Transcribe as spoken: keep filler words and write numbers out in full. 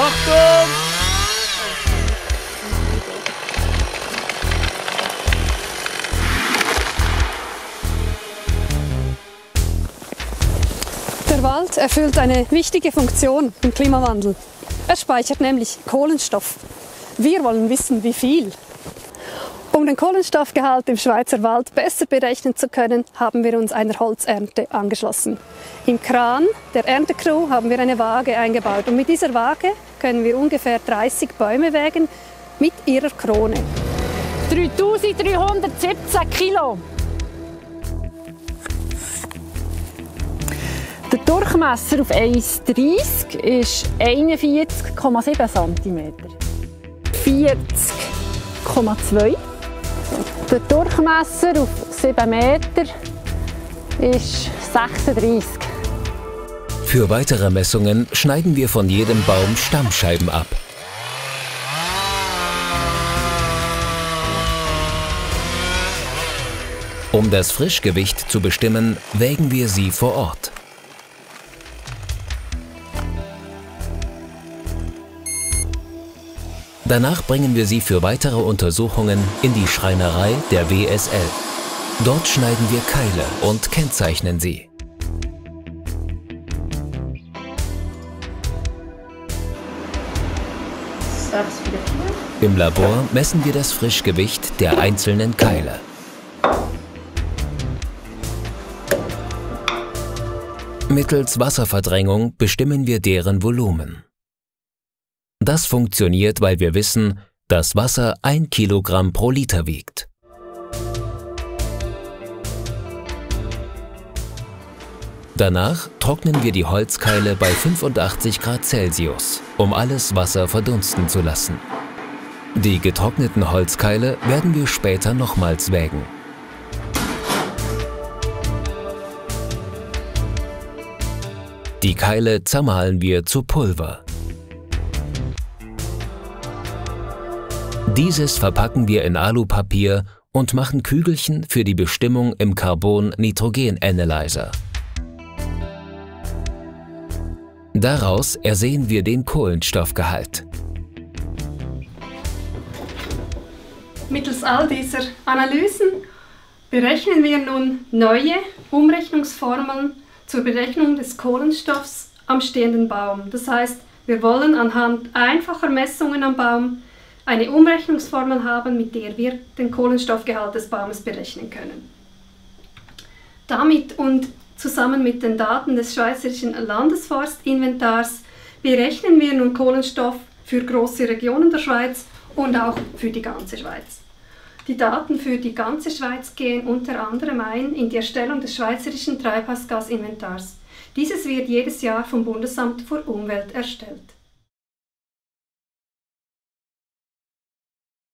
Achtung! Der Wald erfüllt eine wichtige Funktion im Klimawandel. Er speichert nämlich Kohlenstoff. Wir wollen wissen, wie viel. Um den Kohlenstoffgehalt im Schweizer Wald besser berechnen zu können, haben wir uns einer Holzernte angeschlossen. Im Kran der Erntecrew haben wir eine Waage eingebaut und mit dieser Waage können wir ungefähr dreißig Bäume wägen mit ihrer Krone. dreitausenddreihundertsiebzehn Kilo. Der Durchmesser auf eins Komma dreißig ist einundvierzig Komma sieben Zentimeter. vierzig Komma zwei. Der Durchmesser auf sieben Meter ist sechsunddreißig. Für weitere Messungen schneiden wir von jedem Baum Stammscheiben ab. Um das Frischgewicht zu bestimmen, wägen wir sie vor Ort. Danach bringen wir sie für weitere Untersuchungen in die Schreinerei der W S L. Dort schneiden wir Keile und kennzeichnen sie. Im Labor messen wir das Frischgewicht der einzelnen Keile. Mittels Wasserverdrängung bestimmen wir deren Volumen. Das funktioniert, weil wir wissen, dass Wasser ein Kilogramm pro Liter wiegt. Danach trocknen wir die Holzkeile bei fünfundachtzig Grad Celsius, um alles Wasser verdunsten zu lassen. Die getrockneten Holzkeile werden wir später nochmals wägen. Die Keile zermahlen wir zu Pulver. Dieses verpacken wir in Alupapier und machen Kügelchen für die Bestimmung im Carbon-Nitrogen-Analyser. Daraus ersehen wir den Kohlenstoffgehalt. Mittels all dieser Analysen berechnen wir nun neue Umrechnungsformeln zur Berechnung des Kohlenstoffs am stehenden Baum. Das heißt, wir wollen anhand einfacher Messungen am Baum eine Umrechnungsformel haben, mit der wir den Kohlenstoffgehalt des Baumes berechnen können. Damit und zusammen mit den Daten des Schweizerischen Landesforstinventars berechnen wir nun Kohlenstoff für große Regionen der Schweiz und auch für die ganze Schweiz. Die Daten für die ganze Schweiz gehen unter anderem ein in die Erstellung des Schweizerischen Treibhausgasinventars. Dieses wird jedes Jahr vom Bundesamt für Umwelt erstellt.